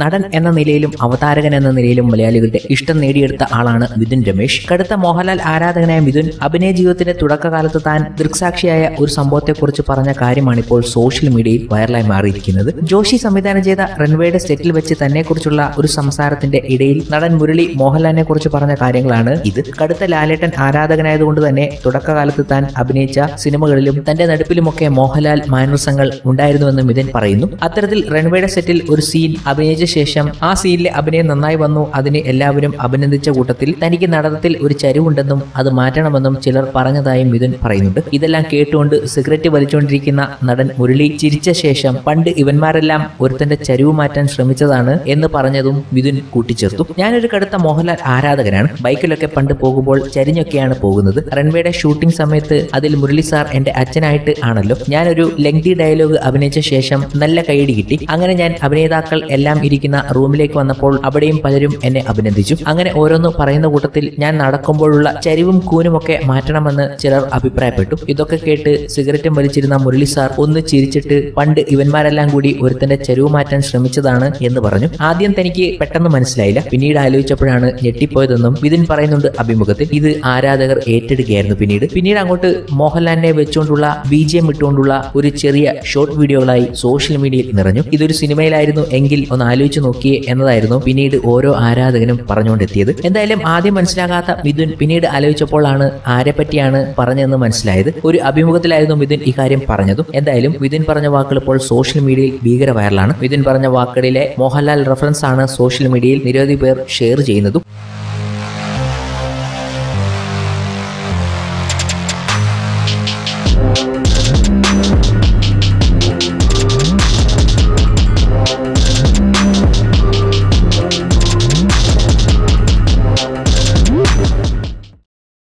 നടൻ എന്ന നിലയിലും അവതാരകൻ എന്ന നിലയിലും മലയാളികളുടെ ഇഷ്ടം നേടിയെടുത്ത ആളാണ് മിഥുൻ രമേശ്. കടുത്ത മോഹൻലാൽ ആരാധകനായ മിഥുൻ അഭിനയ ജീവിതത്തിന്റെ തുടക്കകാലത്ത് താൻ ദൃക്സാക്ഷിയായ ഒരു സംഭവത്തെക്കുറിച്ച് പറഞ്ഞ കാര്യമാണിപ്പോൾ സോഷ്യൽ മീഡിയയിൽ വൈറലായി മാറിയിരിക്കുന്നത്. ജോഷി സംവിധാനം ചെയ്ത റൺവേയുടെ സെറ്റിൽ വെച്ച് തന്നെക്കുറിച്ചുള്ള ഒരു സംസാരത്തിന്റെ ഇടയിൽ നടൻ മുരളി മോഹൻലാലിനെ കുറിച്ച് പറഞ്ഞ കാര്യങ്ങളാണ് ഇത്. കടുത്ത ലാലേട്ടൻ ആരാധകനായതുകൊണ്ട് തന്നെ തുടക്കകാലത്ത് താൻ അഭിനയിച്ച സിനിമകളിലും തന്റെ നടിപ്പിലുമൊക്കെ മോഹൻലാൽ മാനസങ്ങൾ ഉണ്ടായിരുന്നുവെന്ന് മിഥുൻ പറയുന്നു. അത്തരത്തിൽ റൺവേയുടെ സെറ്റിൽ ഒരു സീൻ അഭിനയിച്ച ശേഷം ആ സീനിലെ അഭിനയം നന്നായി വന്നു, അതിനെ എല്ലാവരും അഭിനന്ദിച്ച കൂട്ടത്തിൽ തനിക്ക് നടനത്തിൽ ഒരു ചരിവുണ്ടെന്നും അത് മാറ്റണമെന്നും ചിലർ പറഞ്ഞതായും മിഥുൻ പറയുന്നുണ്ട്. ഇതെല്ലാം കേട്ടുകൊണ്ട് സിഗരറ്റ് വലിച്ചുകൊണ്ടിരിക്കുന്ന നടൻ മുരളി ചിരിച്ച ശേഷം പണ്ട് ഇവന്മാരെല്ലാം ഒരുത്തന്റെ ചരിവ് മാറ്റാൻ ശ്രമിച്ചതാണ് എന്ന് പറഞ്ഞതും മിഥുൻ കൂട്ടിച്ചേർത്തു. ഞാനൊരു കടുത്ത മോഹൻലാൽ ആരാധകനാണ്. ബൈക്കിലൊക്കെ പണ്ട് പോകുമ്പോൾ ചരിഞ്ഞൊക്കെയാണ് പോകുന്നത്. റൺവേയുടെ ഷൂട്ടിംഗ് സമയത്ത് അതിൽ മുരളി സാർ എന്റെ അച്ഛനായിട്ട് ആണല്ലോ. ഞാനൊരു ലെങ്തി ഡയലോഗ് അഭിനയിച്ച ശേഷം നല്ല കൈയ്യടി കിട്ടി. അങ്ങനെ ഞാൻ അഭിനേതാക്കൾ എല്ലാം ഇരിക്കുന്ന റൂമിലേക്ക് വന്നപ്പോൾ അവിടെയും പലരും എന്നെ അഭിനന്ദിച്ചു. അങ്ങനെ ഓരോന്ന് പറയുന്ന കൂട്ടത്തിൽ ഞാൻ നടക്കുമ്പോഴുള്ള ചരിവും കൂനുമൊക്കെ മാറ്റണമെന്ന് ചിലർ അഭിപ്രായപ്പെട്ടു. ഇതൊക്കെ കേട്ട് സിഗരറ്റും വലിച്ചിരുന്ന മുരളി സാർ ഒന്ന് ചിരിച്ചിട്ട് പണ്ട് ഇവന്മാരെല്ലാം കൂടി ഒരുത്തന്റെ ചരിവ് മാറ്റാൻ ശ്രമിച്ചതാണ് എന്ന് പറഞ്ഞു. ആദ്യം തനിക്ക് പെട്ടെന്ന് മനസ്സിലായില്ല, പിന്നീട് ആലോചിച്ചപ്പോഴാണ് ഞെട്ടിപ്പോയതെന്നും മിഥുൻ പറയുന്നുണ്ട് അഭിമുഖത്തിൽ. ഇത് ആരാധകർ ഏറ്റെടുക്കുകയായിരുന്നു. പിന്നീട് അങ്ങോട്ട് മോഹൻലാലിനെ വെച്ചുകൊണ്ടുള്ള BGM ഇട്ടുകൊണ്ടുള്ള ഒരു ചെറിയ ഷോർട്ട് വീഡിയോകളായി സോഷ്യൽ മീഡിയയിൽ നിറഞ്ഞു. ഇതൊരു സിനിമയിലായിരുന്നു എങ്കിൽ ഒന്ന് ആലോചിച്ചു നോക്കിയേ എന്നതായിരുന്നു പിന്നീട് ഓരോ ആരാധകനും പറഞ്ഞുകൊണ്ടെത്തിയത്. എന്തായാലും ആദ്യം മനസ്സിലാകാത്ത മിഥുൻ പിന്നീട് ആലോചിച്ചപ്പോഴാണ് ആരെപ്പറ്റിയാണ് പറഞ്ഞതെന്ന് മനസ്സിലായത്. ഒരു അഭിമുഖത്തിലായിരുന്നു മിഥുൻ ഇക്കാര്യം പറഞ്ഞതും. എന്തായാലും മിഥുൻ പറഞ്ഞ വാക്കുകൾ ഇപ്പോൾ സോഷ്യൽ മീഡിയയിൽ ഭീകര വൈറലാണ്. മിഥുൻ പറഞ്ഞ വാക്കുകളിലെ മോഹൻലാൽ റെഫറൻസ് ആണ് സോഷ്യൽ മീഡിയയിൽ നിരവധി പേർ ഷെയർ ചെയ്യുന്നതും.